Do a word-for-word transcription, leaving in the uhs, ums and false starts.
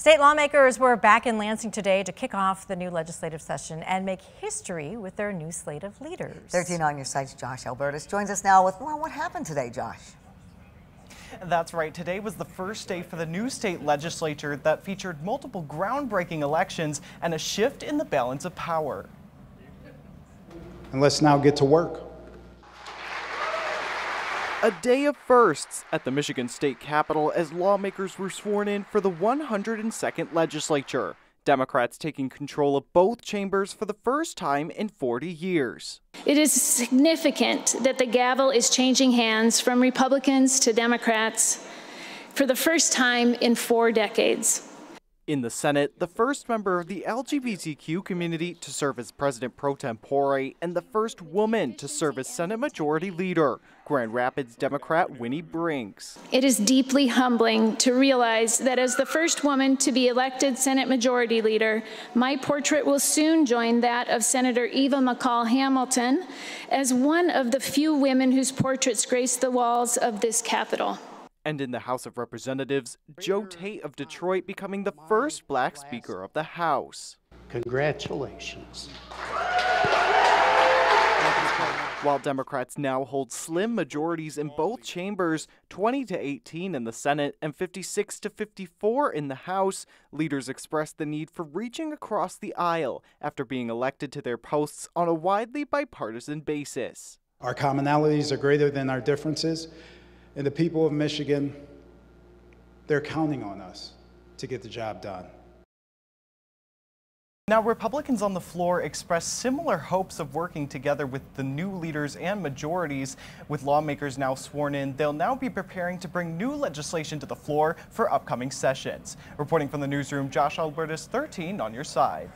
State lawmakers were back in Lansing today to kick off the new legislative session and make history with their new slate of leaders. thirteen On Your Side's Josh Albertus joins us now with, well, what happened today, Josh? That's right. Today was the first day for the new state legislature that featured multiple groundbreaking elections and a shift in the balance of power. And let's now get to work. A day of firsts at the Michigan State Capitol as lawmakers were sworn in for the one hundred second legislature. Democrats taking control of both chambers for the first time in forty years. It is significant that the gavel is changing hands from Republicans to Democrats for the first time in four decades. In the Senate, the first member of the L G B T Q community to serve as president pro tempore and the first woman to serve as Senate Majority Leader, Grand Rapids Democrat Winnie Brinks. It is deeply humbling to realize that as the first woman to be elected Senate Majority Leader, my portrait will soon join that of Senator Eva McCall Hamilton as one of the few women whose portraits grace the walls of this Capitol. And in the House of Representatives, Joe Tate of Detroit becoming the first black Speaker of the House. Congratulations. While Democrats now hold slim majorities in both chambers, twenty to eighteen in the Senate and fifty-six to fifty-four in the House, leaders expressed the need for reaching across the aisle after being elected to their posts on a widely bipartisan basis. Our commonalities are greater than our differences. And the people of Michigan, they're counting on us to get the job done. Now, Republicans on the floor expressed similar hopes of working together with the new leaders and majorities. With lawmakers now sworn in, they'll now be preparing to bring new legislation to the floor for upcoming sessions. Reporting from the newsroom, Josh Albertus, thirteen On Your Side.